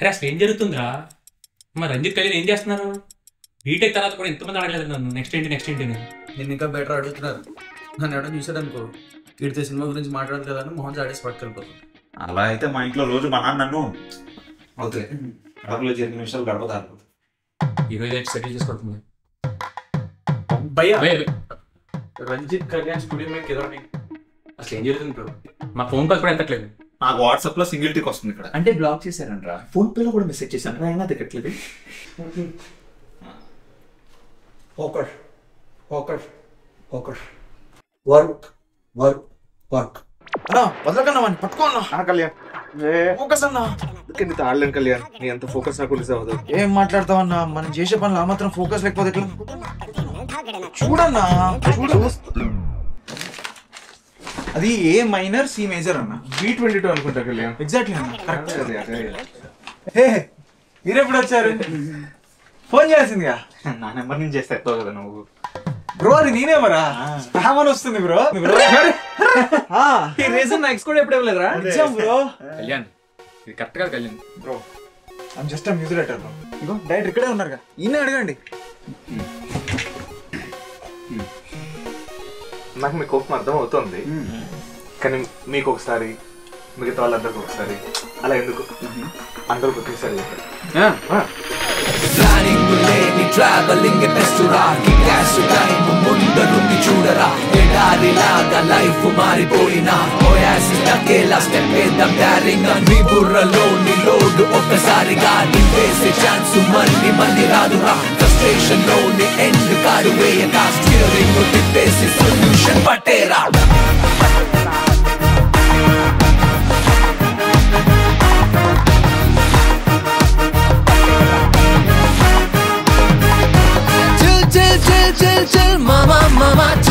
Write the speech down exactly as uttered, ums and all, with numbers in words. అరే అసలు ఏం జరుగుతుందిరా మరి రంజిత్ కళ్యాణ్ ఏం చేస్తున్నారు? బీటెక్ తర్వాత కూడా ఎంతమంది అడగలేదు నన్ను నెక్స్ట్ ఏంటి నెక్స్ట్ ఏంటి నేను నేను ఇంకా బెటర్ అడుగుతున్నారు. నన్ను ఎవడో చూసాడు అనుకో వీడితే సినిమా గురించి మాట్లాడదు కదా అని మోహన్ జాడేసి పట్టుకెళ్ళిపోతుంది. అలా అయితే మా ఇంట్లో రోజు మా నాన్న నన్ను అవుతుంది అడగలో జరిగిన విషయాలు గడప దారిపోతుంది. ఈరోజు అయితే సెటిల్ చేసుకుంటున్నాను భయ్యా. రంజిత్ కళ్యాణ్ స్టూడియో మీద కదా అసలు ఏం జరుగుతుంది బ్రో? మా ఫోన్ కాల్ కూడా ఎంతట్లేదు. నాకు వాట్సాప్ లో సింగిల్ టిక్ వస్తుంది ఇక్కడ. అంటే బ్లాక్ చేశారంటరా. ఫోన్ పే లో కూడా మెసేజ్ చేశాను అయినా దిగట్లేదు. Poker poker poker work work work అన్నా వదలకన్నా వాడిని పట్టుకోన్నా. ఆ కళ్యాణ్ ఫోకస్ అన్నా. ఎందుకంటే ఆడలేను కళ్యాణ్ నీ అంత ఫోకస్ నాకు రిలీజ్ అవ్వదు. ఏం మాట్లాడతావు అన్నా మనం చేసే పనులు ఆ మాత్రం ఫోకస్ లేకపోతే ఎట్లా? చూడన్నా చూడు అది ఏ మైనర్ సి మేజర్ అన్న బి ట్వంటీ టూ అనుకుంటా కళ్యాణ్. ఎగ్జాక్ట్లీ అన్న కరెక్ట్. హే మీరెప్పుడు వచ్చారు? ఫోన్ చేసిందిగా నా నెంబర్ నుంచి చేస్తే ఎత్తావు కదా నువ్వు. బ్రో అది నేనే మరా రామని వస్తుంది బ్రో. ఈ రీజన్ నా ఎక్స్ కూడా ఎప్పుడు ఇవ్వలేదురా బ్రో. కళ్యాణ్ ఇది కరెక్ట్ కాదు Kalyan bro. I'm just music director bro. ఇగో డైరెక్టర్ ఇక్కడే ఉన్నారుగా ఈయన అడగండి. నాకు మీ కోపం అర్థం అవుతుంది కానీ మీకు ఒకసారి మిగతా వాళ్ళందరికి ఒకసారి అలా ఎందుకు అందరూ ఒకేసారి పటేరా. Mama, mama.